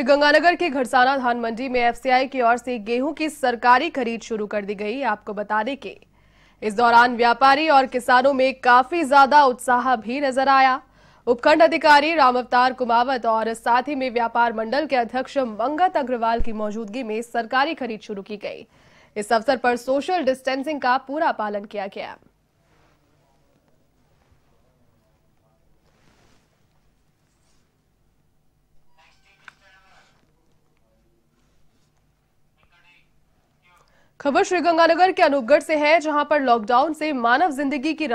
श्रीगंगानगर के घड़साना धान मंडी में एफसीआई की ओर से गेहूं की सरकारी खरीद शुरू कर दी गई। आपको बता दें कि इस दौरान व्यापारी और किसानों में काफी ज्यादा उत्साह भी नजर आया। उपखंड अधिकारी राम अवतार कुमावत और साथ ही में व्यापार मंडल के अध्यक्ष मंगत अग्रवाल की मौजूदगी में सरकारी खरीद शुरू की गई। इस अवसर पर सोशल डिस्टेंसिंग का पूरा पालन किया गया। खबर श्रीगंगानगर के अनुपगढ़ से है, जहां पर लॉकडाउन से मानव जिंदगी की